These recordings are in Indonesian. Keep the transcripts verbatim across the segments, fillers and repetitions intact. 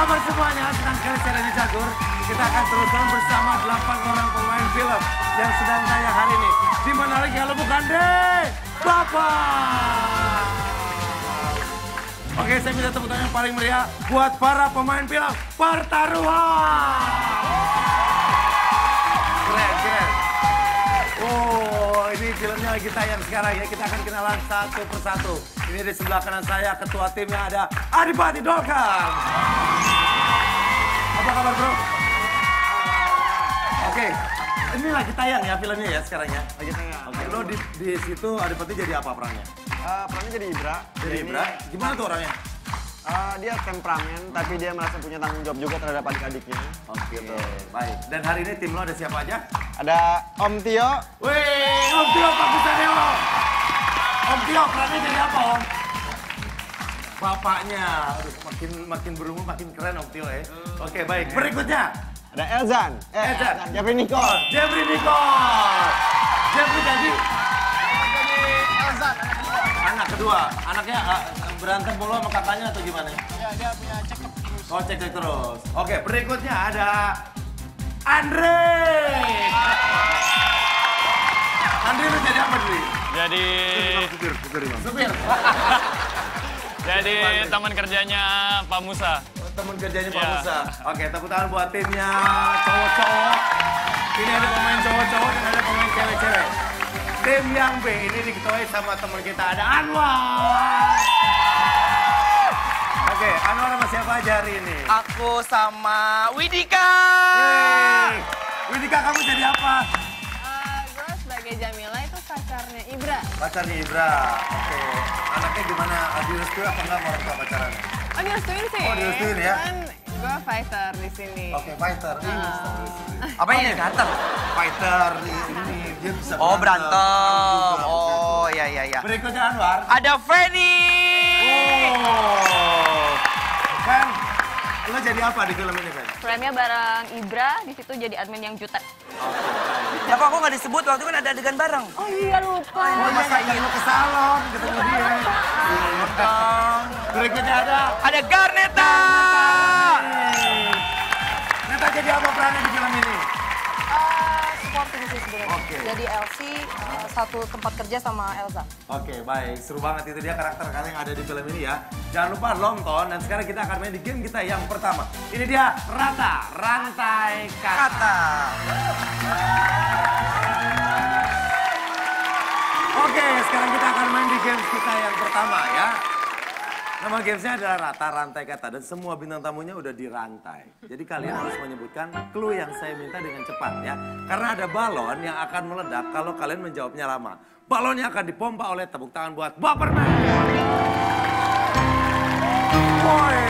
kabar semuanya? Senang sekali saya Rani Cagur. Kita akan teruskan bersama delapan orang pemain film yang sedang tayang hari ini. Di mana lagi kalau bukan deh, Bapak. Oke, saya minta tepuk tangan yang paling meriah buat para pemain film Pertaruhan. Keren, keren. Oh, ini filmnya lagi tayang sekarang ya. Kita akan kenalan satu persatu. Ini di sebelah kanan saya ketua timnya ada Adipati Dolkan. Apa kabar bro? Oke, ini lagi tayang ya filmnya ya sekarang ya. Lagi tayang. Oke, lo di, di situ Adipati jadi apa perannya? Uh, perannya jadi Ibra. Jadi Ibra? Gimana tuh orangnya? Uh, dia temperamen, tapi dia merasa punya tanggung jawab juga terhadap adik-adiknya. Oke, gitu. Baik. Dan hari ini tim lo ada siapa aja? Ada Om Tio. Wih, Om Tio Pak Pusani. Om Tio, perannya jadi apa Om? Bapaknya, aduh, makin makin berumur makin keren Om Tio ya. Uh, Oke baik, berikutnya ada Elzan, eh, Elzan, Jefri Nichol, Jefri Nichol, Jefri tadi, Elzan, anak kedua, anaknya uh, berantem mulu sama kakaknya atau gimana? Ya dia punya cekcok terus. Oh cekcok terus. Oke berikutnya ada Andre. Andre lu jadi apa dulu? Jadi supir, supir, supir. Jadi teman kerjanya Pak Musa. Teman kerjanya Pak yeah. Musa. Oke, tepuk tangan buat timnya cowok-cowok. Ini ada pemain cowok-cowok dan ada pemain cewek-cewek. Tim yang B ini diketuai sama teman kita ada Anwar. Oke, Anwar sama siapa aja hari ini? Aku sama Widika. Yeay. Widika kamu jadi apa? Jamila itu pacarnya Ibra. Pacarnya Ibra, oke. Okay. Anaknya gimana? Direstui apa enggak orang tua pacarannya? Oh direstuin sih. Oh direstuin ya? Cuman gue fighter di sini. Oke okay, fighter. Uh. Hmm. Apa ini? Fighter. Fighter ini dia bisa. Oh berantem. Oh iya iya iya. Berikutnya Anwar. Ada Fanny. Oh. Fan, lo jadi apa di film ini Fan? Filmnya bareng Ibra, di situ jadi admin yang jutek. Ya kok aku nggak disebut waktu kan ada adegan bareng. Oh iya lupa. Oh iya masa iya lu ke salon ketemu dia. Berikutnya ada ada Garneta. Garneta jadi apa perannya di film ini? Supporting sih sebenarnya. Okay. Jadi Elsie uh, satu tempat kerja sama Elza. Oke okay, baik, seru banget itu dia karakter kalian yang ada di film ini ya. Jangan lupa nonton dan sekarang kita akan main di game kita yang pertama. Ini dia rata rantai kata. kata. Oke, okay, sekarang kita akan main di game kita yang pertama ya. Nama gamesnya adalah rata rantai kata dan semua bintang tamunya udah dirantai. Jadi kalian harus menyebutkan clue yang saya minta dengan cepat ya. Karena ada balon yang akan meledak kalau kalian menjawabnya lama. Balonnya akan dipompa oleh tepuk tangan buat Baperman. Woi.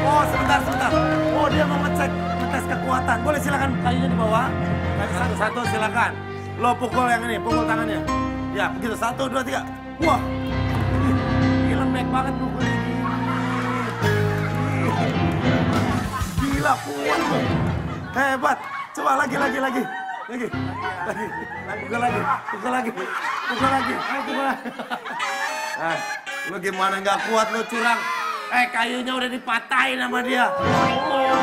Wow. Sebentar, sebentar. Oh dia mau ngecek, ngetes kekuatan. Boleh silakan kakinya di bawah. Kaki satu-satu silakan. Lo pukul yang ini, pukul tangannya. Ya begitu, satu, dua, tiga. Wah, gila baik banget pukulnya. Gila kuat. Hebat. Coba lagi, lagi, lagi. Lagi, lagi, pukul lagi, pukul lagi, pukul lagi. Ayo pukul lagi. Nah, lo gimana nggak kuat lo curang. Eh kayunya udah dipatahin sama dia. Oh,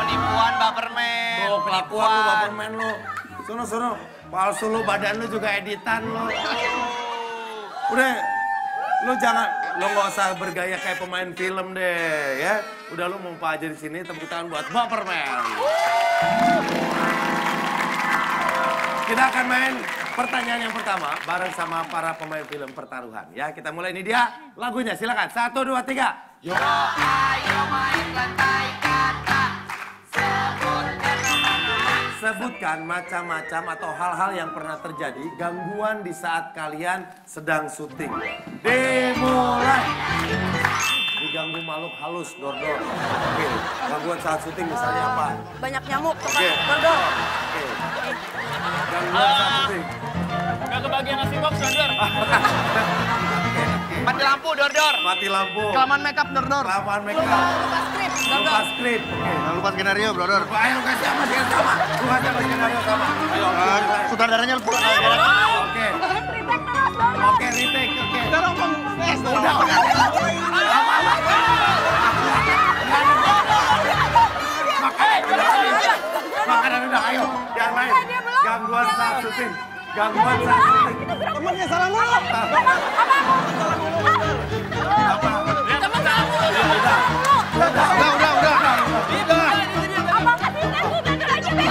penipuan Baperman. Oh, penipuan lu Baperman lu. Sono sono, palsu lu, badan lu juga editan lu. Udah, lu jangan, lu nggak usah bergaya kayak pemain film deh, ya. Udah lu mau aja di sini, tepuk tangan buat Baperman. Kita akan main pertanyaan yang pertama bareng sama para pemain film Pertaruhan. Ya, kita mulai ini dia lagunya. Silakan. Satu, dua, tiga. Yo, ayo main rantai kata. Sebutkan macam-macam. Sebutkan macam-macam atau hal-hal yang pernah terjadi gangguan di saat kalian sedang syuting. Dimulai. Diganggu makhluk halus, dor-dor. Oke. Gangguan saat syuting misalnya apa? Banyak nyamuk, tempat dor-dor. Oke. Uh, gak kebagian nasi box, dor-dor. Mati lampu, dor-dor. Mati lampu. Kelamaan makeup, dor-dor. Kelamaan makeup. Lupa, lupa skrip, dor-dor. Lupa skrip. Oke, lupa skenario, bro, dor. Ayo, kasih sama, sama. Lupa sama, skenario sama. Ayo, saudaranya lebih oke. Oke. Oke, retake. Oke. Sekarang Bang Fes. Udah. Makanan udah, ayo. Yang lain. Gangguan substitut. Gangguan substitut. Temennya salah mulu. Apa aku? Temen salah mulu. Udah. Udah, udah, udah, udah. Udah. Abang kasih aku bener aja deh.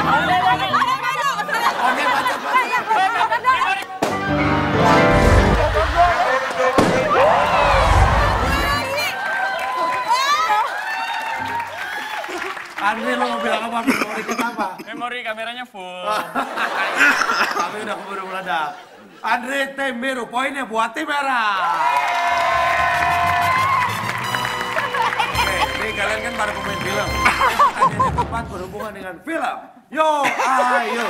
Andre, lo mau bilang apa? Memori kita apa? Memori kameranya full. Tapi udah keburu meledak. Andre, tim biru, poinnya buat tim merah. Ini kalian kan para pemain film. Ada tempat berhubungan dengan film. Yo, ayo.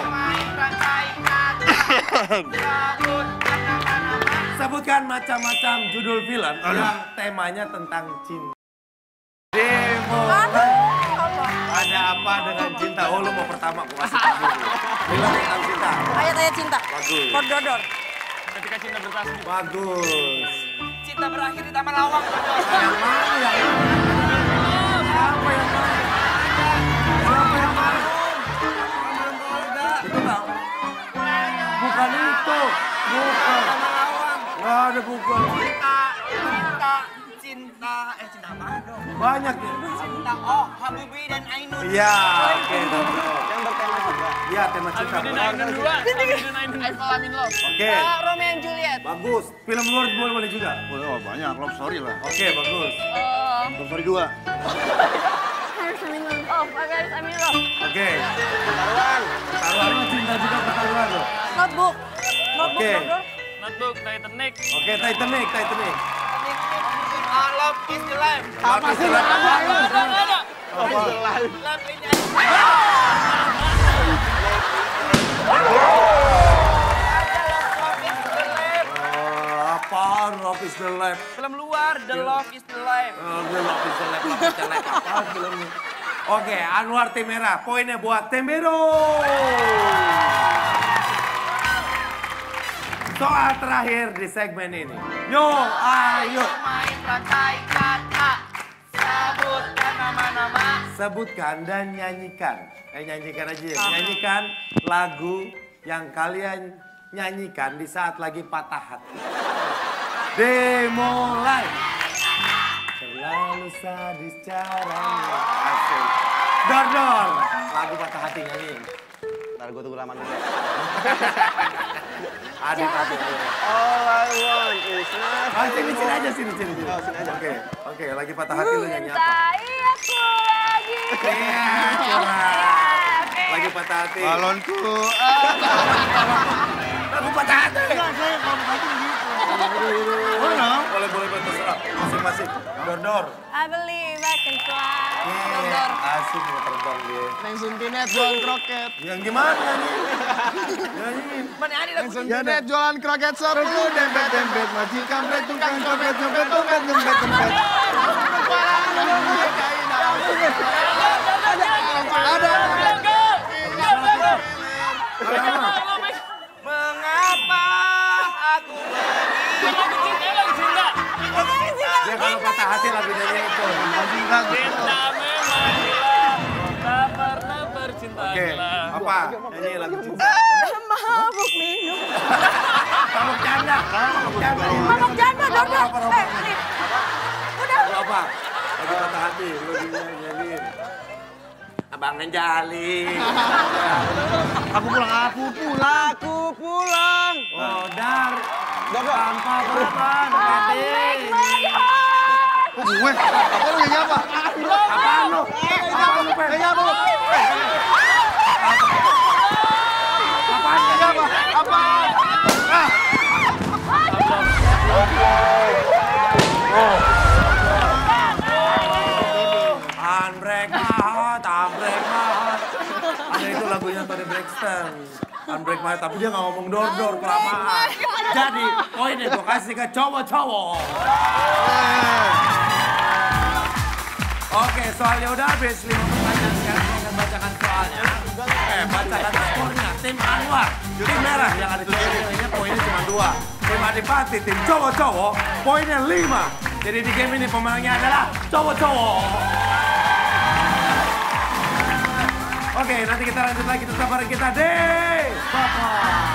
Sebutkan macam-macam judul film yang temanya tentang cinta. Demo. Ada apa dengan cinta? Oh, lu mau pertama gua kasih dulu. Film tentang cinta. Ayat-ayat cinta. Bagus. Kododor. Ketika cinta berpaksa. Bagus. Cinta berakhir di taman lawang. Yang mana yang mana? Apa yang mana? Siapa yang mana? Itu bang. Bukan itu. Bukan. Gak ada bukan. Cinta. Cinta. Cinta. Eh, cinta apa dong? Banyak ya. Oh, Habibie dan Ainun. Iya, oke. Yang bertema cinta. Iya, tema cinta. Habibie dan Ainun dua. Habibie dan Ainun. Eiffel Amin Love. Oke. Romeo and Juliet. Bagus. Film luar boleh boleh juga. Boleh, oh banyak. Love Story lah. Oke, bagus. Love Story dua. Harus Amin Love. Oh, Harus Amin Love. Oke. Pertaruhan. Pertaruhan cinta juga pertaruhan loh. Notebook. Oke. Notebook, Titanic. Oke, Titanic, Titanic. I love is the life. Apa sih? Gak ada, gak ada. Love is the life. Apaan love is the life? Film luar, The Love is the Life. The Love is the Life, love is the life. Apaan filmnya? Oke, Anwar tim merah. Poinnya buat tim biru. Soal terakhir di segmen ini. Yo, ayo. Pakai kata, sebutkan nama-nama. Sebutkan dan nyanyikan. Eh, nyanyikan aja ya. Nyanyikan lagu yang kalian nyanyikan di saat lagi patah hati. Demolai. Selalu sadis caranya. Asik. Dor-dor. Lagu patah hati nyanyiin. Ntar gue tunggu lama dulu. Adipati. All I want is love. Oh, sini sini aja sini sini. Oh, sini aja. Oke, oke. Lagi patah hati lu nyanyi apa? Cintai aku lagi. Iya, coba. Lagi patah hati. Balonku. Lagu patah hati. Enggak, saya kalau patah hati gitu. Boleh, boleh, boleh terserah. Masing-masing. Dor-dor. I believe I can fly. Dor-dor. Asik mau terbang dia. Neng Suntinet jualan kroket. Yang gimana nih? Neng Suntinet jualan kroket sepuluh. Dempet-dempet, majikan, tukang copet, copet, copet, copet, copet. Ada, ada, ada. Mengapa aku dia kalau patah hati lagi nyanyi itu. Cinta memang hilang, tak pernah bercinta hilang. Oke, apa? Nyanyi lagu cinta. Mabuk minum. Mabuk janda. Mabuk janda, dong. Eh, ini. Udah. Apa? Lagi patah hati, lu nyanyiin. Abang ngejalin. Aku pulang, aku pulang, aku pulang. Oh, dar. Tanpa beban, kating. Gue, apa lu nyanyi apa? Apaan lu? Apaan lu, Pen? Nyanyi apa lu? Apaan nyanyi apa? Apaan? Unbreak my heart, unbreak my heart. Ada itu lagunya Tony Braxton. Unbreak my heart, tapi dia gak ngomong dor-dor, kelamaan. Jadi, poinnya gue kasih ke cowok-cowok. Oke, soalnya udah habis. Lima pertanyaan sekarang akan bacakan soalnya. Eh, bacakan skornya. Tim Anwar, tim merah yang ada di sini poinnya cuma dua. Tim Adipati, tim cowok-cowok, poinnya lima. Jadi di game ini pemenangnya adalah cowok-cowok. Oke, nanti kita lanjut lagi. Tetap bareng kita deh. Papa.